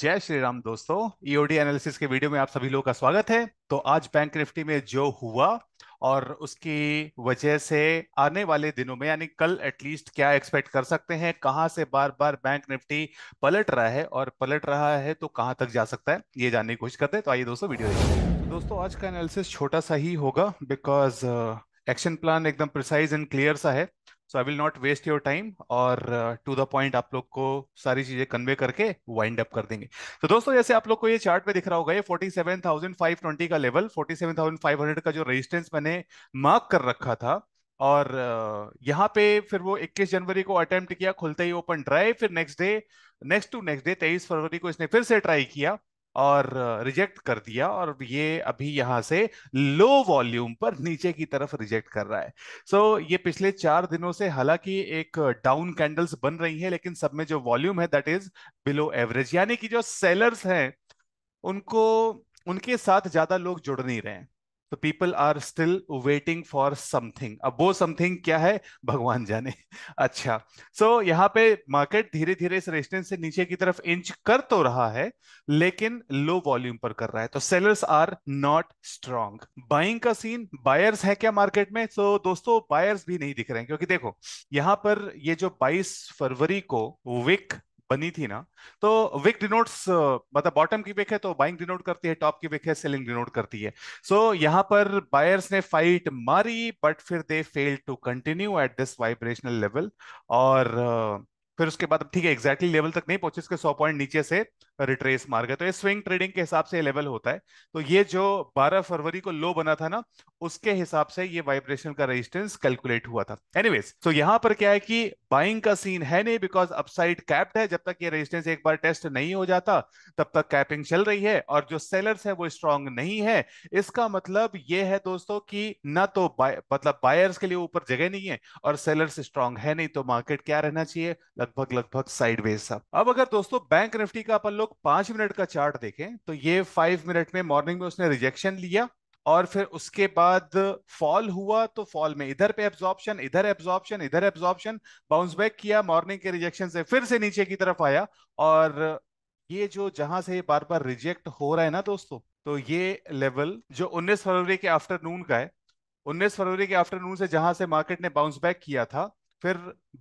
जय श्री राम दोस्तों, EOD analysis के वीडियो में आप सभी लोगों का स्वागत है। तो आज बैंक निफ्टी में जो हुआ और उसकी वजह से आने वाले दिनों में यानी कल एटलीस्ट क्या एक्सपेक्ट कर सकते हैं, कहां से बार बार बैंक निफ्टी पलट रहा है और पलट रहा है तो कहां तक जा सकता है, ये जानने की कोशिश करते हैं। तो आइए दोस्तों वीडियो देखिए। दोस्तों आज का एनालिसिस छोटा सा ही होगा बिकॉज एक्शन प्लान एकदम प्रिसाइज एंड क्लियर सा है। So I will not waste your time और टू द पॉइंट आप लोग को सारी चीजें कन्वे करके वाइंड अप कर देंगे। तो दोस्तों जैसे आप लोग को ये चार्ट पे दिख रहा होगा, ये 47,520 का लेवल, 47,500 का जो रेजिस्टेंस मैंने मार्क कर रखा था और यहाँ पे फिर वो 21 जनवरी को अटेम्प्ट किया, खुलते ही ओपन ड्राइव, फिर नेक्स्ट टू नेक्स्ट डे 23 फरवरी को इसने फिर से ट्राई किया और रिजेक्ट कर दिया और ये अभी यहाँ से लो वॉल्यूम पर नीचे की तरफ रिजेक्ट कर रहा है। सो ये पिछले 4 दिनों से हालांकि एक डाउन कैंडल्स बन रही है लेकिन सब में जो वॉल्यूम है दैट इज बिलो एवरेज, यानी कि जो सेलर्स हैं उनके साथ ज्यादा लोग जुड़ नहीं रहे हैं। तो people are still waiting for something. अब वो समथिंग क्या है भगवान जाने। अच्छा सो यहाँ पे मार्केट धीरे धीरे इस रेजिस्टेंस से नीचे की तरफ इंच कर तो रहा है लेकिन लो वॉल्यूम पर कर रहा है। तो sellers are not strong, buying का सीन। बायर्स है क्या मार्केट में? सो दोस्तों बायर्स भी नहीं दिख रहे हैं क्योंकि देखो यहाँ पर ये जो 22 फरवरी को विक बनी थी ना, तो विक डिनोट्स मतलब बॉटम की विक है तो बाइंग डिनोट करती है, टॉप की विक है सेलिंग डिनोट करती है। सो यहाँ पर बायर्स ने फाइट मारी बट फिर they failed to continue at this vibrational level और फिर उसके बाद ठीक है एग्जैक्टली लेवल तक नहीं पहुंचे, इसके 100 पॉइंट नीचे से रिट्रेस मार गए। तो ये स्विंग ट्रेडिंग के हिसाब से लेवल होता है। तो ये जो 12 फरवरी को लो बना था ना, उसके हिसाब से ये वाइब्रेशन का रेजिस्टेंस कैलकुलेट हुआ था। एनीवेज तो यहाँ पर क्या है कि बाइंग का सीन है नहीं बिकॉज अपसाइड कैप्ड है। जब तक ये रेजिस्टेंस एक बार टेस्ट नहीं हो जाता तब तक कैपिंग चल रही है और जो सेलर्स है वो स्ट्रांग नहीं है। इसका मतलब ये है दोस्तों कि ना तो मतलब बायर्स के लिए ऊपर जगह नहीं है और सेलर्स स्ट्रांग है नहीं, तो मार्केट क्या रहना चाहिए, लगभग साइडवेज सा। अब अगर दोस्तों बैंक निफ्टी का अपन लोग 5 मिनट का चार्ट देखें तो ये 5 मिनट में मॉर्निंग में उसने रिजेक्शन लिया और फिर उसके बाद फॉल हुआ। तो फॉल में इधर पे एब्जॉर्प्शन, इधर एब्जॉर्प्शन, इधर एब्जॉर्प्शन, बाउंस बैक किया, मॉर्निंग के रिजेक्शन से फिर से नीचे की तरफ आया और ये जो जहां से बार बार रिजेक्ट हो रहा है ना दोस्तों, तो ये लेवल जो 19 फरवरी के आफ्टरनून का है, 19 फरवरी के आफ्टरनून से जहां से मार्केट ने बाउंस बैक किया था, फिर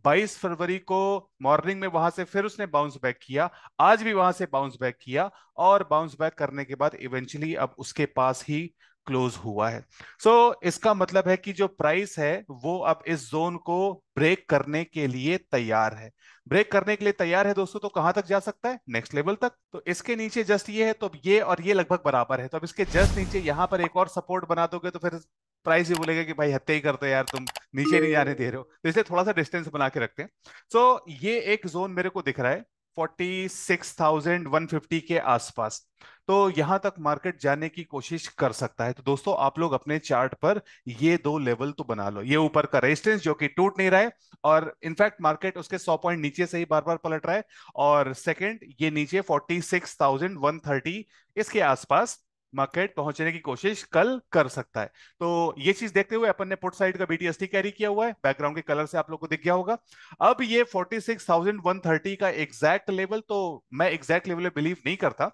22 फरवरी को मॉर्निंग में वहां से फिर उसने बाउंस बैक किया, आज भी वहां से बाउंस बैक किया और बाउंस बैक करने के बाद इवेंचुअली अब उसके पास ही क्लोज हुआ है। सो इसका मतलब है कि जो प्राइस है वो अब इस जोन को ब्रेक करने के लिए तैयार है। ब्रेक करने के लिए तैयार है दोस्तों तो कहां तक जा सकता है? नेक्स्ट लेवल तक। तो इसके नीचे जस्ट ये है, तो ये और ये लगभग बराबर है। तो अब इसके जस्ट नीचे यहां पर एक और सपोर्ट बना दोगे तो फिर प्राइस ही बोलेगा कि भाई हत्या ही करते यार, तुम नीचे नहीं जाने दे रहे हो। तो इसलिए थोड़ा सा डिस्टेंस बना के रखते हैं। सो ये एक जोन मेरे को दिख रहा है 46,150 के आसपास, तो यहां तक मार्केट जाने की कोशिश कर सकता है। तो दोस्तों आप लोग अपने चार्ट पर ये 2 लेवल तो बना लो। ये ऊपर का रेजिस्टेंस जो कि टूट नहीं रहा है और इनफैक्ट मार्केट उसके 100 पॉइंट नीचे से ही बार बार पलट रहा है और सेकंड ये नीचे 46,130 इसके आसपास मार्केट पहुंचने की कोशिश कल कर सकता है। तो ये चीज देखते हुए अपन ने पुट साइड का BTST कैरी किया हुआ है, बैकग्राउंड के कलर से आप लोग को दिख गया होगा। अब ये 46,130 का एग्जैक्ट लेवल, तो मैं एग्जैक्ट लेवल में बिलीव नहीं करता,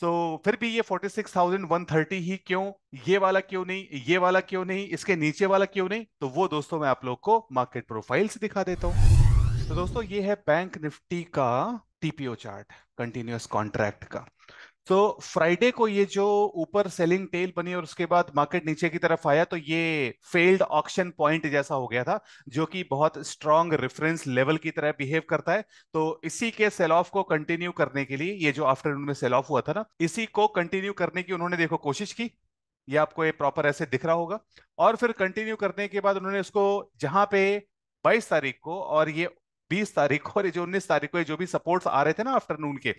तो फिर भी ये 46,130 ही क्यों, ये वाला क्यों नहीं, ये वाला क्यों नहीं, इसके नीचे वाला क्यों नहीं, तो वो दोस्तों मैं आप लोग को मार्केट प्रोफाइल से दिखा देता हूँ। तो दोस्तों ये है बैंक निफ्टी का TPO चार्ट, कंटिन्यूअस कॉन्ट्रैक्ट का। तो फ्राइडे को ये जो ऊपर सेलिंग टेल बनी और उसके बाद मार्केट नीचे की तरफ आया तो ये फेल्ड ऑक्शन पॉइंट जैसा हो गया था जो कि बहुत स्ट्रांग रेफरेंस लेवल की तरह बिहेव करता है। तो इसी के सेल ऑफ को कंटिन्यू करने के लिए, ये जो आफ्टरनून में सेल ऑफ हुआ था ना, इसी को कंटिन्यू करने की उन्होंने देखो कोशिश की। ये आपको ये प्रॉपर ऐसे दिख रहा होगा और फिर कंटिन्यू करने के बाद उन्होंने उसको जहां पे 22 तारीख को और ये 20 तारीख और ये जो 19 तारीख को ये जो भी सपोर्ट्स आ रहे थे ना आफ्टरनून के,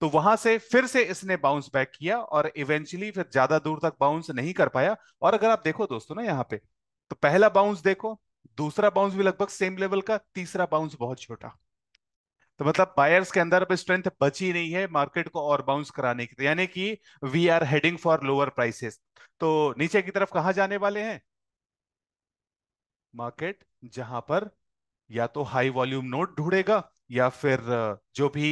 तो वहां से फिर से इसने बाउंस बैक किया और इवेंचुअली फिर ज्यादा दूर तक बाउंस नहीं कर पाया। और अगर आप देखो दोस्तों ना यहाँ पे, तो पहला बाउंस देखो, दूसरा बाउंस भी लगभग सेम लेवल का, तीसरा बाउंस बहुत छोटा। तो मतलब बायर्स के अंदर अब स्ट्रेंथ बची नहीं है मार्केट को और बाउंस कराने की, यानी कि we are heading for lower prices. तो नीचे की तरफ कहां जाने वाले हैं मार्केट, जहां पर या तो हाई वॉल्यूम नोट ढूंढेगा या फिर जो भी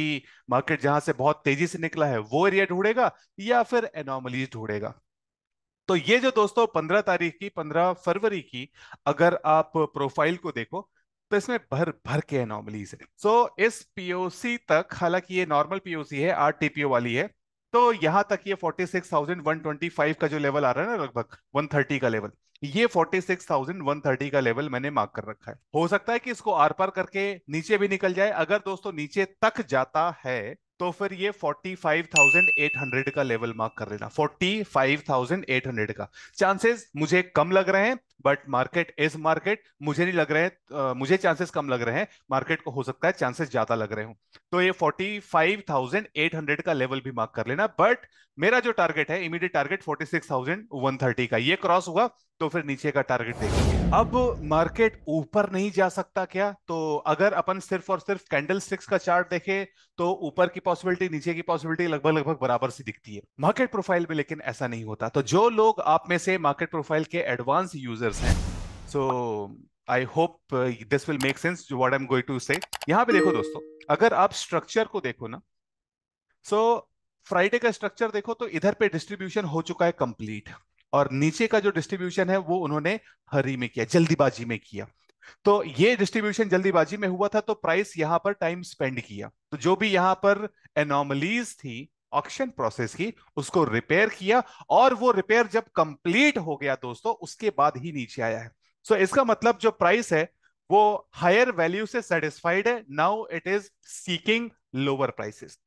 मार्केट जहां से बहुत तेजी से निकला है वो एरिया ढूंढेगा या फिर एनोमलीज ढूंढेगा। तो ये जो दोस्तों 15 फरवरी की अगर आप प्रोफाइल को देखो तो इसमें भर के एनोमलीज है। सो इस पीओसी तक, हालांकि ये नॉर्मल पीओसी है, 8 TPO वाली है, तो यहां तक ये 46,125 का जो लेवल आ रहा है ना, लगभग 130 का लेवल, ये 46,130 का लेवल मैंने मार्क कर रखा है। हो सकता है कि इसको आर पार करके नीचे भी निकल जाए। अगर दोस्तों नीचे तक जाता है तो फिर ये 45,800 का लेवल मार्क कर लेना, 45,800 का। चांसेस मुझे कम लग रहे हैं, बट मार्केट इज मार्केट, मुझे नहीं लग रहे हैं, मुझे चांसेस कम लग रहे हैं, मार्केट को हो सकता है चांसेस ज्यादा लग रहे हो। तो ये 45,800 का लेवल भी मार्क कर लेना। बट मेरा जो टारगेट है, इमीडिएट टारगेट 46,130 का, ये क्रॉस हुआ तो फिर नीचे का टारगेट देखेंगे। अब मार्केट ऊपर नहीं जा सकता क्या? तो अगर अपन सिर्फ और सिर्फ कैंडलस्टिक्स का चार्ट देखें तो ऊपर की पॉसिबिलिटी, नीचे की पॉसिबिलिटी लगभग बराबर सी दिखती है मार्केट प्रोफाइल में, लेकिन ऐसा नहीं होता। तो जो लोग आप में से मार्केट प्रोफाइल के एडवांस यूजर्स हैं, so I hope this will make sense what I am going to say. यहाँ पे देखो दोस्तों, अगर आप स्ट्रक्चर को देखो ना, सो फ्राइडे का स्ट्रक्चर देखो तो इधर पे डिस्ट्रीब्यूशन हो चुका है कंप्लीट, और नीचे का जो डिस्ट्रीब्यूशन है वो उन्होंने हरी में किया, जल्दीबाजी में किया। तो ये डिस्ट्रीब्यूशन जल्दीबाजी में हुआ था, तो प्राइस यहाँ पर टाइम स्पेंड किया। तो जो भी यहाँ पर एनोमलीज थी ऑक्शन प्रोसेस की, उसको रिपेयर किया, और वो रिपेयर जब कंप्लीट हो गया दोस्तों, उसके बाद ही नीचे आया है। सो इसका मतलब जो प्राइस है वो हायर वैल्यू से सेटिस्फाइड है, now it is seeking lower prices,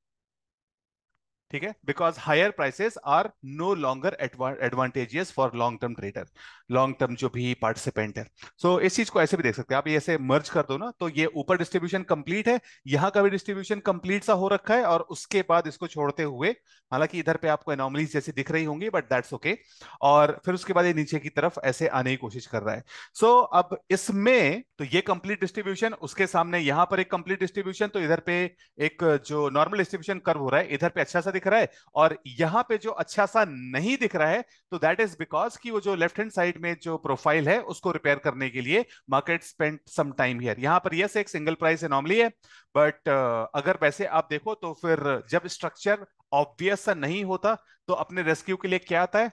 ठीक है, because higher prices are no longer advantageous for long term trader, long term जो भी पार्टिसिपेंट है। सो इस चीज को ऐसे भी देख सकते हैं आप, ये ऐसे मर्ज कर दो ना, तो ये ऊपर डिस्ट्रीब्यूशन कंप्लीट है, यहाँ का भी डिस्ट्रीब्यूशन कंप्लीट सा हो रखा है, और उसके बाद इसको छोड़ते हुए, हालांकि इधर पे आपको एनोमलीज जैसी दिख रही होंगी, बट दैट्स ओके, और फिर उसके बाद ये नीचे की तरफ ऐसे आने की कोशिश कर रहा है। सो अब इसमें तो ये कंप्लीट डिस्ट्रीब्यूशन, उसके सामने यहाँ पर एक कंप्लीट डिस्ट्रीब्यूशन, तो इधर पे एक जो नॉर्मल डिस्ट्रीब्यूशन कर्व हो रहा है, इधर पे अच्छा सा दिख रहा है, और यहाँ पे जो अच्छा सा नहीं दिख रहा है, तो दैट इज बिकॉज कि वो जो लेफ्ट हैंड साइड में जो प्रोफाइल है उसको रिपेयर करने के लिए market spend some time here. यहाँ पर यस, एक सिंगल प्राइस एनोमली है, बट अगर वैसे आप देखो तो फिर जब स्ट्रक्चर ऑब्वियस सा नहीं होता तो अपने रेस्क्यू के लिए क्या आता है?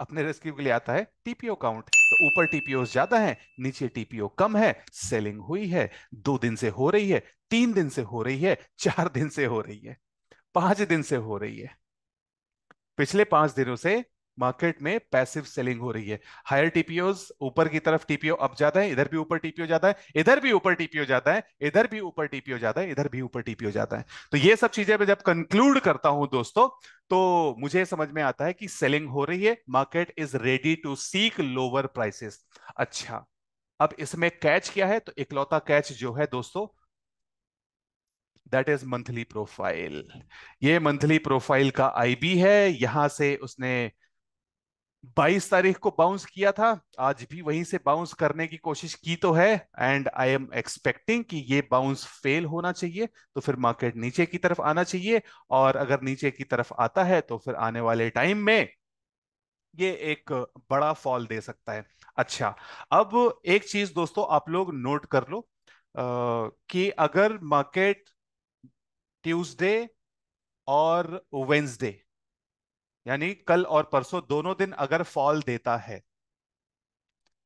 अपने रेस्क्यू के लिए आता है टीपीओ काउंट। तो ऊपर टीपीओ ज्यादा है, नीचे टीपीओ कम है, सेलिंग हुई है, 2 दिन से हो रही है, 3 दिन से हो रही है, 4 दिन से हो रही है, 5 दिन से हो रही है, पिछले 5 दिनों से मार्केट में पैसिव सेलिंग हो रही है। हायर टीपीओज, ऊपर की तरफ टीपीओ अब ज्यादा है, इधर भी ऊपर टीपीओ ज्यादा है, इधर भी ऊपर टीपीओ ज्यादा है, इधर भी ऊपर टीपीओ ज्यादा है, इधर भी ऊपर टीपीओ ज्यादा है। तो ये सब चीजें मैं जब कंक्लूड करता हूं दोस्तों, तो मुझे समझ में आता है कि सेलिंग हो रही है, market is ready to seek lower prices. अच्छा, अब इसमें कैच क्या है? तो इकलौता कैच जो है दोस्तों, दैट इज मंथली प्रोफाइल। ये मंथली प्रोफाइल का आईबी है, यहां से उसने 22 तारीख को बाउंस किया था, आज भी वहीं से बाउंस करने की कोशिश की तो है, एंड आई एम एक्सपेक्टिंग कि ये बाउंस फेल होना चाहिए, तो फिर मार्केट नीचे की तरफ आना चाहिए, और अगर नीचे की तरफ आता है तो फिर आने वाले टाइम में ये एक बड़ा फॉल दे सकता है। अच्छा, अब एक चीज दोस्तों आप लोग नोट कर लो कि अगर मार्केट ट्यूसडे और वेंसडे, यानी कल और परसों, दोनों दिन अगर फॉल देता है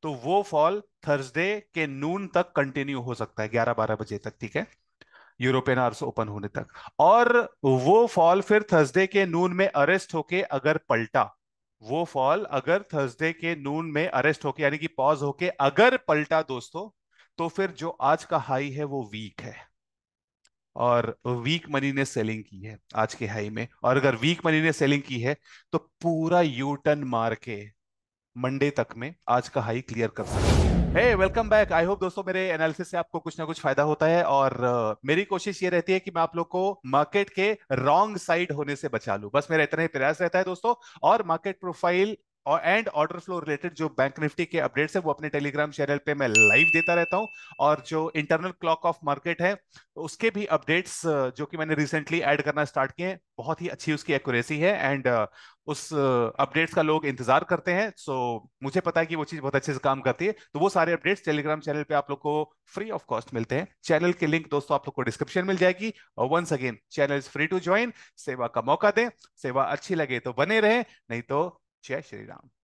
तो वो फॉल थर्सडे के नून तक कंटिन्यू हो सकता है, 11-12 बजे तक, ठीक है, यूरोपियन आवर्स ओपन होने तक। और वो फॉल फिर थर्सडे के नून में अरेस्ट होके अगर पलटा, वो फॉल अगर थर्सडे के नून में अरेस्ट होके, यानी कि पॉज होके अगर पलटा दोस्तों, तो फिर जो आज का हाई है वो वीक है, और वीक मनी ने सेलिंग की है आज के हाई में, और अगर वीक मनी ने सेलिंग की है तो पूरा यू टर्न मार के मंडे तक में आज का हाई क्लियर कर सकते हैं। Hey, welcome back. I hope दोस्तों मेरे एनालिसिस से आपको कुछ ना कुछ फायदा होता है, और मेरी कोशिश ये रहती है कि मैं आप लोग को मार्केट के रॉन्ग साइड होने से बचा लूं, बस मेरा इतना ही प्रयास रहता है दोस्तों। और मार्केट प्रोफाइल और एंड ऑर्डर फ्लो रिलेटेड जो बैंक निफ्टी के अपडेट्स है वो अपने टेलीग्राम चैनल पे मैं लाइव देता रहता हूं, और जो इंटरनल क्लॉक ऑफ मार्केट है उसके भी अपडेट्स जो कि मैंने रिसेंटली ऐड करना स्टार्ट किए हैं, बहुत ही अच्छी उसकी एक्यूरेसी है एंड उस अपडेट्स का लोग इंतजार करते हैं। सो मुझे पता है कि वो चीज़ बहुत अच्छे से काम करती है, तो वो सारे अपडेट्स टेलीग्राम चैनल पे आप लोग को फ्री ऑफ कॉस्ट मिलते हैं। चैनल की लिंक दोस्तों आप लोग को डिस्क्रिप्शन मिल जाएगी। और once again, channel is free to join. सेवा का मौका दें, सेवा अच्छी लगे तो बने रहे, नहीं तो जय श्री राम।